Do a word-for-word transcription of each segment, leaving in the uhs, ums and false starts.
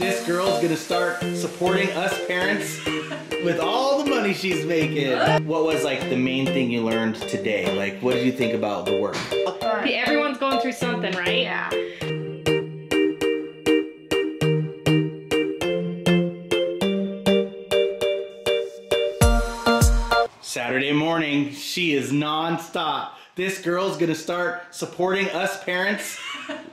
This girl's gonna start supporting us parents with all the money she's making. What was like the main thing you learned today? Like, what did you think about the work? Everyone's going through something, right? Yeah. Saturday morning, she is nonstop. This girl's gonna start supporting us parents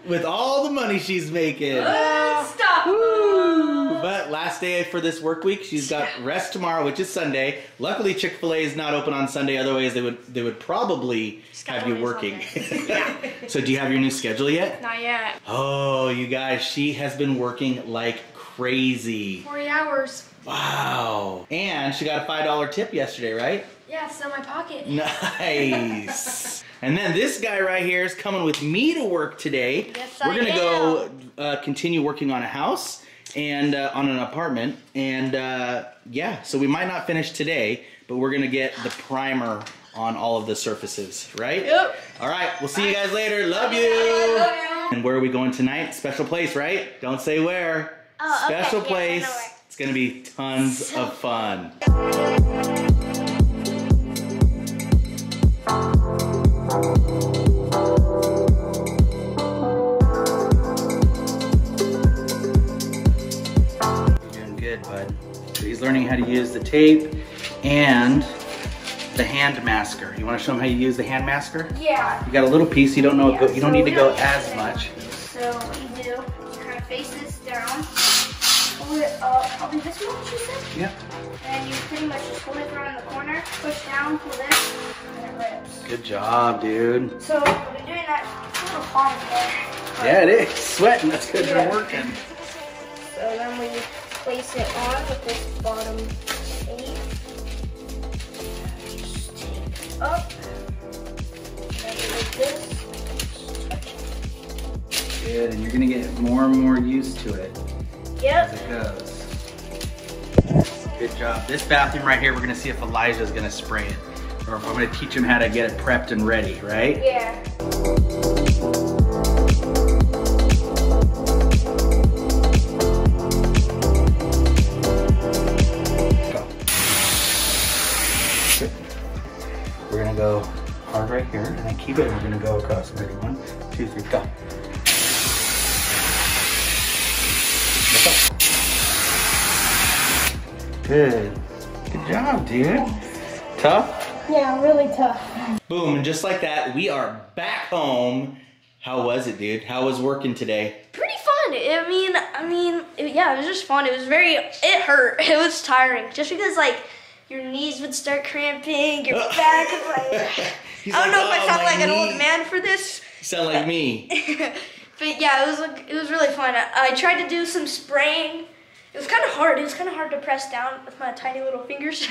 with all the money she's making. Stop! Woo. But last day for this work week, she's got rest tomorrow, which is Sunday. Luckily, Chick-fil-A is not open on Sunday. Otherwise, they would they would probably have you working. Yeah. So, do you have your new schedule yet? Not yet. Oh, you guys, she has been working like crazy. Forty hours. Wow. And she got a five dollar tip yesterday, right? Yeah, it's in my pocket. Nice. And then this guy right here is coming with me to work today. Yes, I am. We're going to go uh, continue working on a house and uh, on an apartment. And uh, yeah, so we might not finish today, but we're going to get the primer on all of the surfaces, right? Yep. All right, we'll see Bye. you guys later. Love you. Love you. And where are we going tonight? Special place, right? Don't say where. Oh, Special okay. place. Yeah, I know where. It's gonna be tons of fun. You're doing good, bud. So he's learning how to use the tape and the hand masker. You want to show him how you use the hand masker? Yeah. You got a little piece. You don't know. Yeah, go, you don't so need to go as much. So what you do? You kind of face this down. Pull it up, probably this one, she said? Yeah. And you pretty much just pull it around the corner, push down, pull this, and it rips. Good job, dude. So, we're doing that, it's a little hot in there. Yeah, it is. Sweating, that's good yeah. for working. So then we place it on with this bottom tape. Just take it up. And then you make this. Good, and you're going to get more and more used to it. Yep. As it goes. Good job. This bathroom right here, we're going to see if Elijah is going to spray it. Or if I'm going to teach him how to get it prepped and ready, right? Yeah. Go. We're going to go hard right here. And I keep it. We're going to go across. Ready? One, two, three, go. Good. Good job, dude. Tough? Yeah, really tough. Boom, and just like that, we are back home. How was it, dude? How was working today? Pretty fun. I mean, I mean, it, yeah, it was just fun. It was very, it hurt. It was tiring. Just because, like, your knees would start cramping, your back would, like, I don't like, know oh, if I sound like knee. an old man for this. You sound like me. But yeah, it was, like, it was really fun. I, I tried to do some spraying. It was kind of hard. It was kind of hard to press down with my tiny little fingers,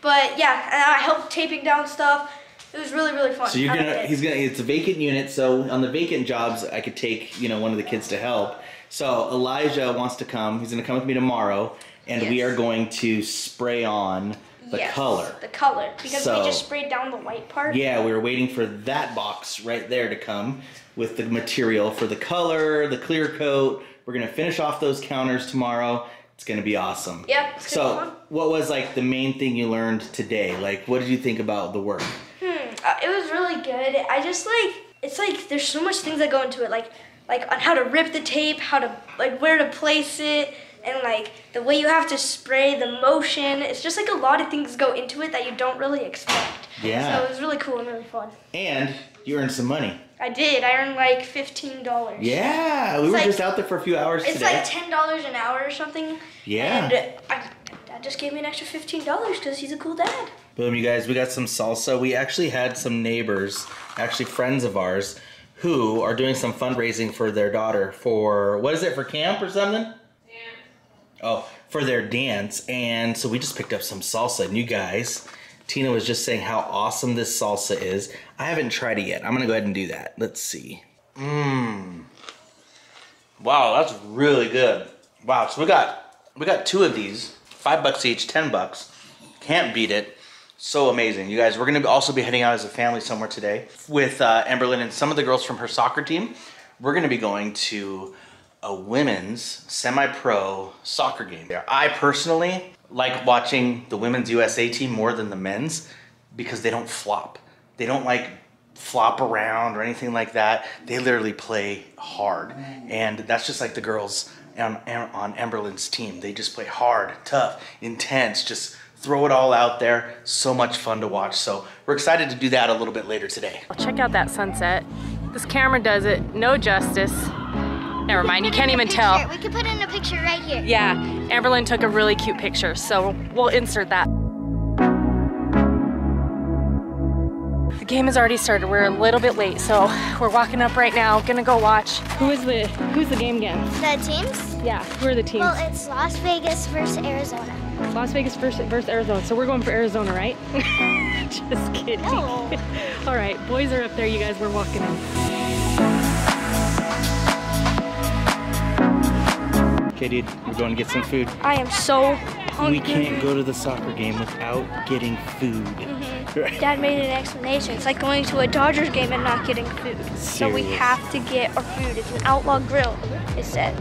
but yeah, and I helped taping down stuff. It was really, really fun. So you're gonna, he's gonna, it's a vacant unit. So on the vacant jobs, I could take, you know, one of the kids to help. So Elijah wants to come. He's gonna come with me tomorrow, and yes. we are going to spray on the yes, color. The color, because so, we just sprayed down the white part. Yeah, we were waiting for that box right there to come with the material for the color, the clear coat. We're gonna finish off those counters tomorrow. It's gonna be awesome. Yep. It's so, gonna be fun. What was like the main thing you learned today? Like, what did you think about the work? Hmm. Uh, it was really good. I just like it's like there's so much things that go into it, like like on how to rip the tape, how to like where to place it, and like the way you have to spray, the motion. It's just like a lot of things go into it that you don't really expect. Yeah. So it was really cool and really fun. And you earned some money. I did. I earned like fifteen dollars. Yeah, we it's were like, just out there for a few hours it's today. It's like ten dollars an hour or something. Yeah. And I, Dad just gave me an extra fifteen dollars because he's a cool dad. Boom, you guys, we got some salsa. We actually had some neighbors, actually friends of ours, who are doing some fundraising for their daughter for, what is it, for camp or something? Dance. Yeah. Oh, for their dance. And so we just picked up some salsa, and you guys... Tina was just saying how awesome this salsa is. I haven't tried it yet. I'm gonna go ahead and do that. Let's see. Mmm. Wow, that's really good. Wow, so we got we got two of these, five bucks each, ten bucks. Can't beat it. So amazing, you guys. We're gonna also be heading out as a family somewhere today with uh, Amberlynn and some of the girls from her soccer team. We're gonna be going to a women's semi-pro soccer game there. I personally like watching the women's U S A team more than the men's because they don't flop. They don't like flop around or anything like that. They literally play hard. And that's just like the girls on, on Emberlyn's team. They just play hard, tough, intense, just throw it all out there. So much fun to watch. So we're excited to do that a little bit later today. Check out that sunset. This camera does it no justice. Never mind, you can't even tell. We can put in a picture right here. Yeah, Amberlynn took a really cute picture, so we'll insert that. The game has already started. We're a little bit late, so we're walking up right now. Gonna go watch. Who is the who's the game again? The teams? Yeah, who are the teams? Well, it's Las Vegas versus Arizona. Las Vegas versus, versus Arizona, so we're going for Arizona, right? Just kidding. No. All right, boys are up there, you guys. We're walking in. Okay, dude, we're going to get some food. I am so hungry. We can't go to the soccer game without getting food. Mm-hmm. Right. Dad made an explanation. It's like going to a Dodgers game and not getting food. Seriously. So we have to get our food. It's an outlaw grill, it said.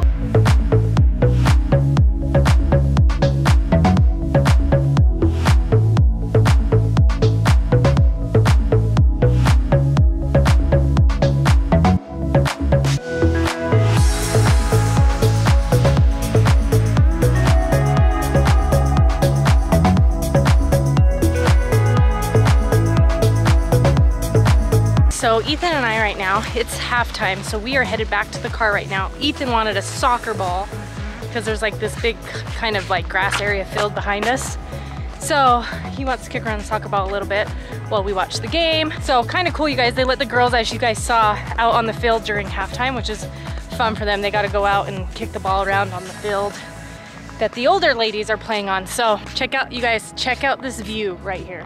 So Ethan and I right now, it's halftime, so we are headed back to the car right now. Ethan wanted a soccer ball because there's like this big kind of like grass area field behind us. So he wants to kick around the soccer ball a little bit while we watch the game. So kind of cool, you guys. They let the girls, as you guys saw, out on the field during halftime, which is fun for them. They got to go out and kick the ball around on the field that the older ladies are playing on. So check out, you guys, check out this view right here.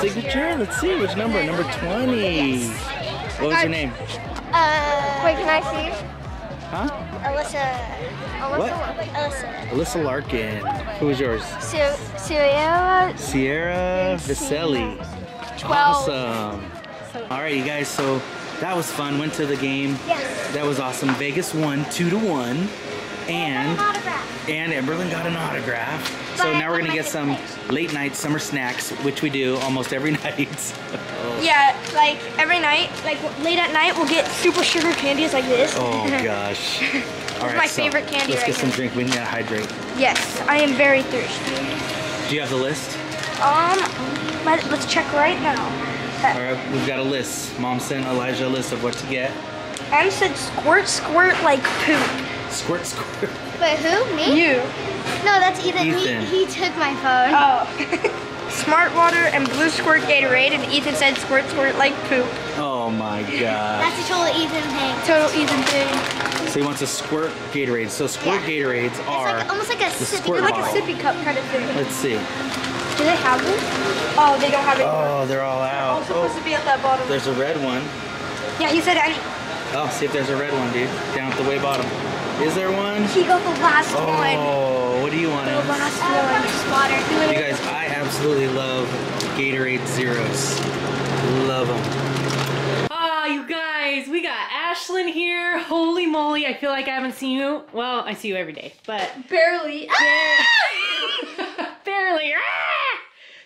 Signature? Let's see, which number? Number twenty. Yes. What was your name? Uh, wait, can I see? Huh? Alyssa. Alyssa what? Alyssa. Alyssa Larkin. Who was yours? Si Sierra. Sierra Visele. twelve. Awesome. All right, you guys, so that was fun. Went to the game. Yes. That was awesome. Vegas won two to one. And and Emberlynn got an autograph. So now we're gonna get some late night summer snacks, which we do almost every night. Oh. Yeah, like every night, like late at night, we'll get super sugar candies like this. Oh gosh. All right, my so favorite candy. Let's right get now. Some drink. We need to hydrate. Yes, I am very thirsty. Do you have the list? Um, let's check right now. Okay. All right, we've got a list. Mom sent Elijah a list of what to get. Em said squirt, squirt like poop. Squirt, squirt. Wait, who? Me? You. No, that's Ethan. Ethan. He, he took my phone. Oh. Smart Water and Blue Squirt Gatorade, and Ethan said squirt, squirt like poop. Oh my god. That's a total Ethan thing. Total Ethan thing. So he wants a squirt Gatorade. So squirt yeah. Gatorades are. It's like, almost like a sippy, like bottle. A sippy cup kind of thing. Let's see. Do they have them? Oh, they don't have it. Oh, they're all out. They're all supposed oh. to be at that bottom. There's a red one. Yeah, he said. Any oh, see if there's a red one, dude. Down at the way bottom. Is there one? She got the last oh, one. Oh, what do you want? The last one. Just water. You guys, I absolutely love Gatorade Zeros. Love them. Ah, oh, you guys, we got Ashlyn here. Holy moly, I feel like I haven't seen you. Well, I see you every day, but barely. Barely. barely.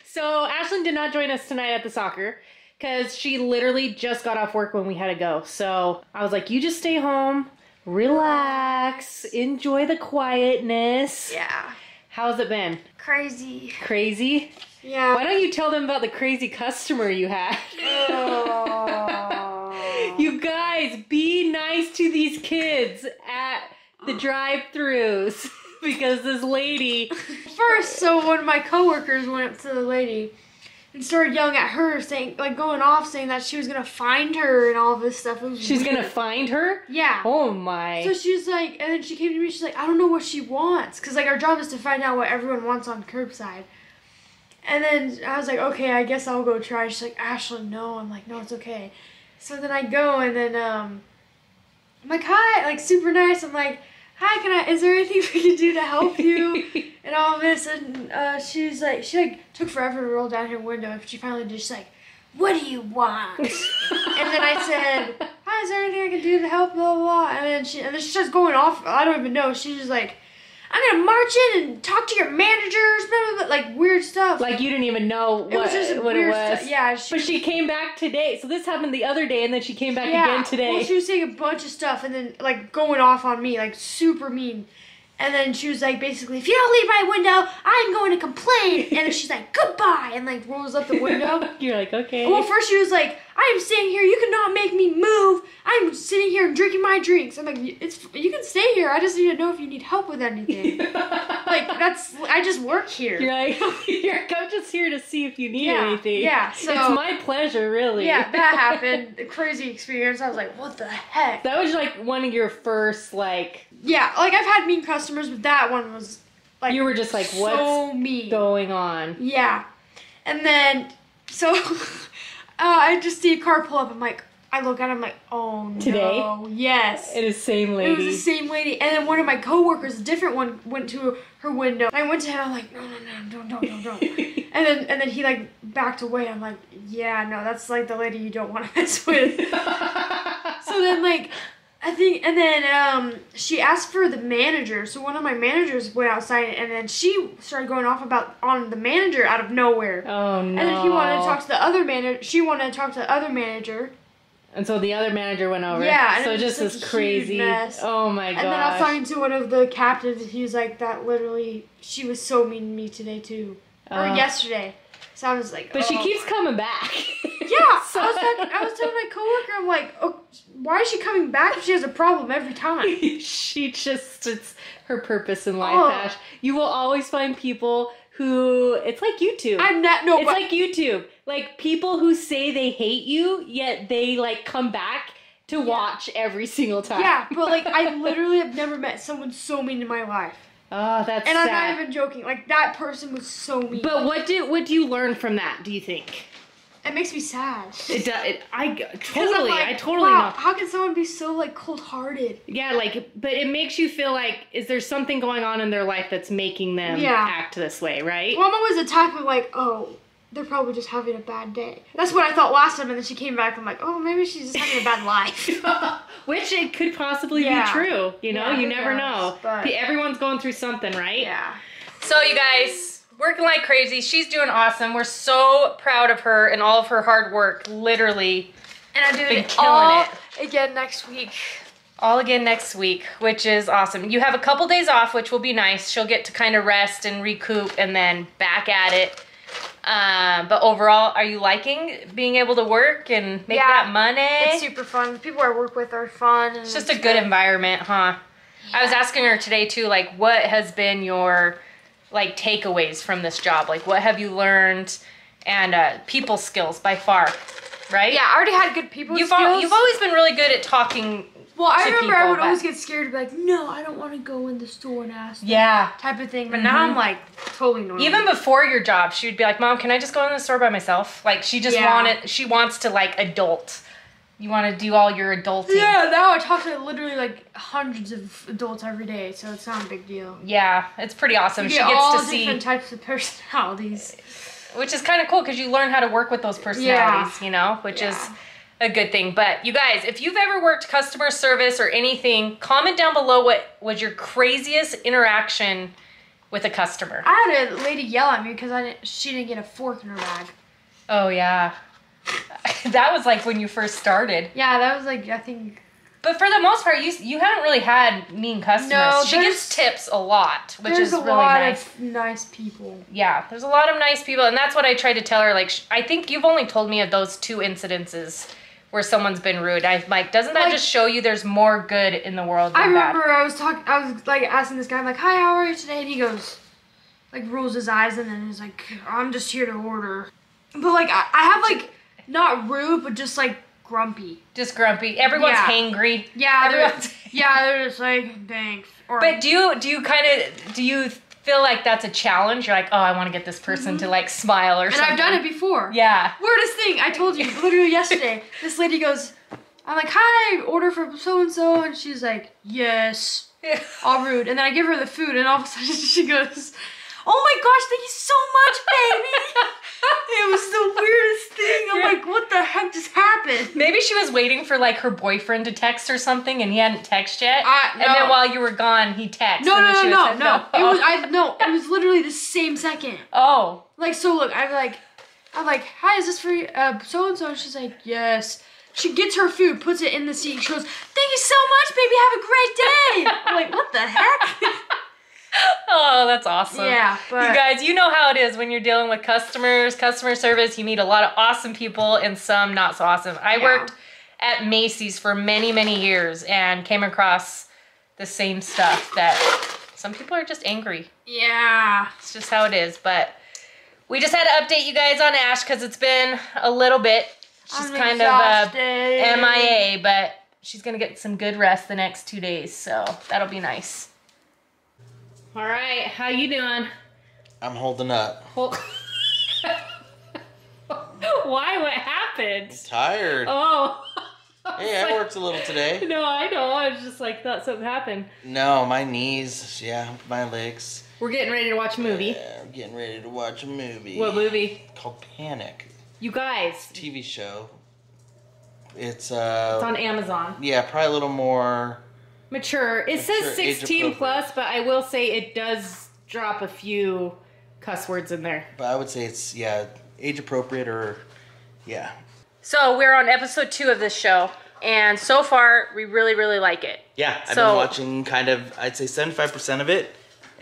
So Ashlyn did not join us tonight at the soccer because she literally just got off work when we had to go. So I was like, you just stay home. Relax, enjoy the quietness. Yeah. How's it been? Crazy. Crazy? Yeah. Why don't you tell them about the crazy customer you had? Oh. You guys, be nice to these kids at the drive-thrus because this lady... First, so one of my coworkers went up to the lady and started yelling at her, saying, like, going off, saying that she was gonna find her and all this stuff. She's weird. Gonna find her? Yeah. Oh my. So she was like, and then she came to me, she's like, I don't know what she wants, because, like, our job is to find out what everyone wants on curbside. And then I was like, okay, I guess I'll go try. She's like, Ashlyn, no. I'm like, no, it's okay. So then I go, and then, um, I'm like, hi, like, super nice. I'm like, hi, can I, is there anything we can do to help you? And all this, and uh, she's like, she, like, took forever to roll down her window, and she finally did. She's like, what do you want? And then I said, hi, is there anything I can do to help, blah, blah, blah. And then she, and then she starts going off, I don't even know, she's just like, I'm gonna march in and talk to your managers, blah, blah, blah, like, weird stuff. Like, you didn't even know what it was. Just what it was. Yeah, she, but she came back today. So this happened the other day, and then she came back yeah, again today. Well, she was saying a bunch of stuff, and then, like, going off on me, like, super mean. And then she was like, basically, if you don't leave my window, I'm going to complain. And then she's like, goodbye, and, like, rolls up the window. You're like, okay. Well, first she was like, I'm sitting here. You cannot make me move. I'm sitting here and drinking my drinks. I'm like, it's you can stay here. I just need to know if you need help with anything. Like, that's, I just work here. You're like, you're, I'm just here to see if you need yeah, anything. Yeah, so. It's my pleasure, really. Yeah, that happened. A crazy experience. I was like, what the heck? That was, like, one of your first, like. Yeah, like, I've had mean customers, but that one was, like. You were just like, so what's mean. Going on? Yeah. And then, so. Uh, I just see a car pull up. I'm like, I look at him like, oh no. Today? Yes. It is the same lady. It was the same lady. And then one of my coworkers, a different one, went to her window. And I went to him. I'm like, no, no, no, don't, don't, don't, don't. and then and then he like backed away. I'm like, yeah, no, that's like the lady you don't want to mess with. So then like, I think, and then um, she asked for the manager. So one of my managers went outside, and then she started going off about on the manager out of nowhere. Oh no! And then he wanted to talk to the other manager. She wanted to talk to the other manager. And so the other manager went over. Yeah. And so it just this crazy mess. Oh my god! And then I was talking to one of the captains, and he was like, "That literally, she was so mean to me today too, or uh. yesterday." So I was like, but oh. She keeps coming back. Yeah, so. I, was talking, I was telling my coworker, I'm like, oh, why is she coming back if she has a problem every time? She just, it's her purpose in life, oh. Ash. You will always find people who, it's like YouTube. I'm not, no. It's but, like YouTube. Like, people who say they hate you, yet they, like, come back to yeah. watch every single time. Yeah, but, like, I literally have never met someone so mean in my life. Oh, that's and sad. And I'm not even joking. Like, that person was so mean. But what do, what do you learn from that, do you think? It makes me sad. It does. It, I totally. Like, I totally wow, know. How can someone be so like cold-hearted? Yeah, like, but it makes you feel like, is there something going on in their life that's making them yeah. act this way, right? Well, I'm always at the top of like, oh, they're probably just having a bad day. That's what I thought last time, and then she came back. I'm like, oh, maybe she's just having a bad life. Which it could possibly yeah. be true. You know, yeah, you never knows, know. But everyone's going through something, right? Yeah. So you guys. Working like crazy. She's doing awesome. We're so proud of her and all of her hard work, literally. And I'm doing it all it. again next week. All again next week, which is awesome. You have a couple days off, which will be nice. She'll get to kind of rest and recoup and then back at it. Uh, but overall, are you liking being able to work and make yeah, that money? It's super fun. The people I work with are fun. And it's just it's a good, good environment, huh? Yeah. I was asking her today, too, like, what has been your... like takeaways from this job, like what have you learned, and uh, people skills by far, right? Yeah, I already had good people you've skills. Al you've always been really good at talking. Well, I to remember people, I would but... always get scared to be like, no, I don't want to go in the store and ask. Yeah, type of thing. But mm-hmm. now I'm like totally normal. Even before your job, she would be like, Mom, can I just go in the store by myself? Like she just yeah. wanted, she wants to like adult. You want to do all your adulting. Yeah, now I talk to literally like hundreds of adults every day, so it's not a big deal. Yeah, it's pretty awesome. You get she gets all to different see different types of personalities, which is kind of cool because you learn how to work with those personalities, yeah. you know, which yeah. is a good thing. But you guys, if you've ever worked customer service or anything, comment down below what was your craziest interaction with a customer. I had a lady yell at me because I didn't, she didn't get a fork in her bag. Oh yeah. That was like when you first started. Yeah, that was like I think. But for the most part, you you haven't really had mean customers. No, she gives tips a lot, which is really nice. There's a lot of nice people. Yeah, there's a lot of nice people, and that's what I tried to tell her. Like, I think you've only told me of those two incidences where someone's been rude. I'm like, doesn't that like, just show you there's more good in the world than I remember bad? I was talking. I was like asking this guy, I'm like, "Hi, how are you today?" And he goes, like, rolls his eyes, and then he's like, "I'm just here to order." But like I, I have like not rude, but just like grumpy. Just grumpy. Everyone's yeah. hangry. Yeah. Everyone's they're, hangry. Yeah, they're just like thanks. Or, but do you do you kind of do you feel like that's a challenge? You're like, oh, I want to get this person mm-hmm. to like smile or and something. And I've done it before. Yeah. Weirdest thing I told you literally yesterday. This lady goes, I'm like, hi, order for so and so, and she's like, yes. Yeah. All rude. And then I give her the food, and all of a sudden she goes, oh my gosh, thank you so much, baby. It was the weirdest thing. I'm like, what the heck just happened? Maybe she was waiting for like her boyfriend to text or something, and he hadn't texted yet. Uh, no. And then while you were gone, he texted. No, no, no, no, said, no. no. It was I no. It was literally the same second. Oh. Like so, look, I'm like, I'm like, hi, is this for uh, so and so? She's like, yes. She gets her food, puts it in the seat, she goes, thank you so much, baby, have a great day. I'm like, what the heck? Oh, that's awesome. Yeah, but... You guys, you know how it is when you're dealing with customers, customer service. You meet a lot of awesome people and some not so awesome. I yeah. worked at Macy's for many, many years and came across the same stuff that some people are just angry. Yeah. It's just how it is, but we just had to update you guys on Ash because it's been a little bit. She's I'm kind exhausted. of uh, M I A, but she's going to get some good rest the next two days, so that'll be nice. All right, how you doing? I'm holding up. Hol Why? What happened? I'm tired. Oh. I hey, I like, worked a little today. No, I know. I was just like, thought something happened. No, my knees, yeah, my legs. We're getting ready to watch a movie. Yeah, we're getting ready to watch a movie. What movie? It's called Panic. You guys. T V show. It's uh It's on Amazon. Yeah, probably a little more mature. It mature, says sixteen plus, but I will say it does drop a few cuss words in there. But I would say it's yeah, age appropriate or yeah. So we're on episode two of this show, and so far we really, really like it. Yeah, I've so, been watching kind of I'd say seventy-five percent of it.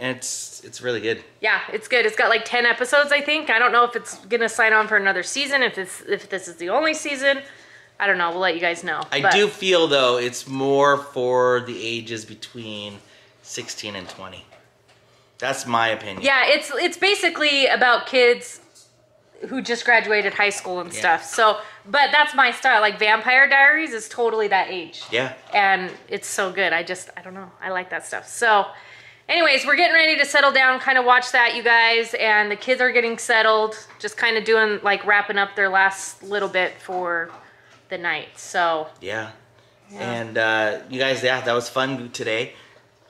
And it's it's really good. Yeah, it's good. It's got like ten episodes, I think. I don't know if it's gonna sign on for another season, if it's if this is the only season. I don't know, we'll let you guys know. I but. do feel though it's more for the ages between sixteen and twenty. That's my opinion. Yeah, it's it's basically about kids who just graduated high school and yeah. stuff. So but that's my style. Like Vampire Diaries is totally that age. Yeah. And it's so good. I just I don't know. I like that stuff. So anyways, we're getting ready to settle down, kind of watch that, you guys, and the kids are getting settled, just kind of doing, like, wrapping up their last little bit for the night, so. Yeah, yeah. and uh, you guys, yeah, that was fun today.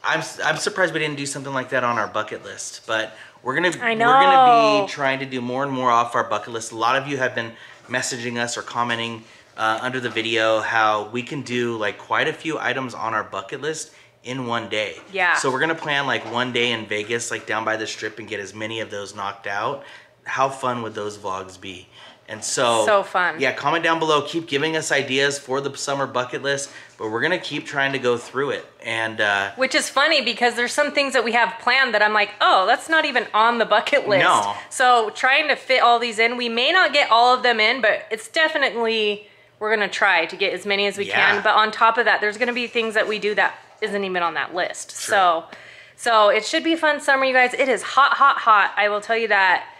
I'm I'm surprised we didn't do something like that on our bucket list, but we're gonna, I know. we're gonna be trying to do more and more off our bucket list. A lot of you have been messaging us or commenting uh, under the video how we can do, like, quite a few items on our bucket list in one day. Yeah. So we're gonna plan like one day in Vegas, like down by the strip, and get as many of those knocked out. How fun would those vlogs be? And so so fun. Yeah, comment down below. Keep giving us ideas for the summer bucket list, but we're gonna keep trying to go through it. And uh which is funny because there's some things that we have planned that I'm like, oh, that's not even on the bucket list. No. So trying to fit all these in, we may not get all of them in, but it's definitely we're gonna try to get as many as we yeah. can. But on top of that, there's gonna be things that we do that isn't even on that list. True. So so it should be a fun summer, you guys. It is hot, hot, hot. I will tell you that.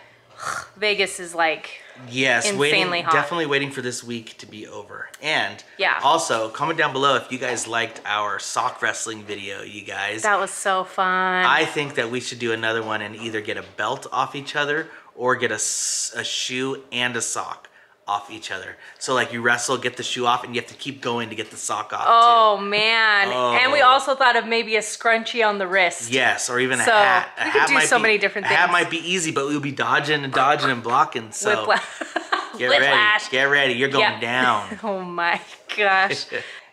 Vegas is like yes, insanely waiting, hot. Definitely waiting for this week to be over. And yeah. also, comment down below if you guys liked our sock wrestling video, you guys. That was so fun. I think that we should do another one and either get a belt off each other or get a, a shoe and a sock off each other. So like you wrestle, get the shoe off, and you have to keep going to get the sock off Oh too. man. Oh. And we also thought of maybe a scrunchie on the wrist. Yes, or even so a hat. A we could do so be, many different a things. A hat might be easy, but we'll be dodging and dodging and blocking. So Whipla get Whiplash. ready, get ready. You're going yeah. down. Oh my gosh.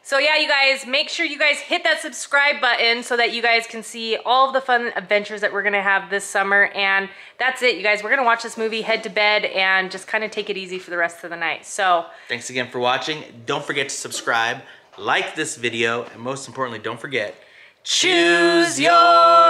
So yeah, you guys, make sure you guys hit that subscribe button so that you guys can see all of the fun adventures that we're gonna have this summer. And that's it, you guys. We're gonna watch this movie, head to bed, and just kind of take it easy for the rest of the night. So thanks again for watching. Don't forget to subscribe, like this video, and most importantly, don't forget, choose your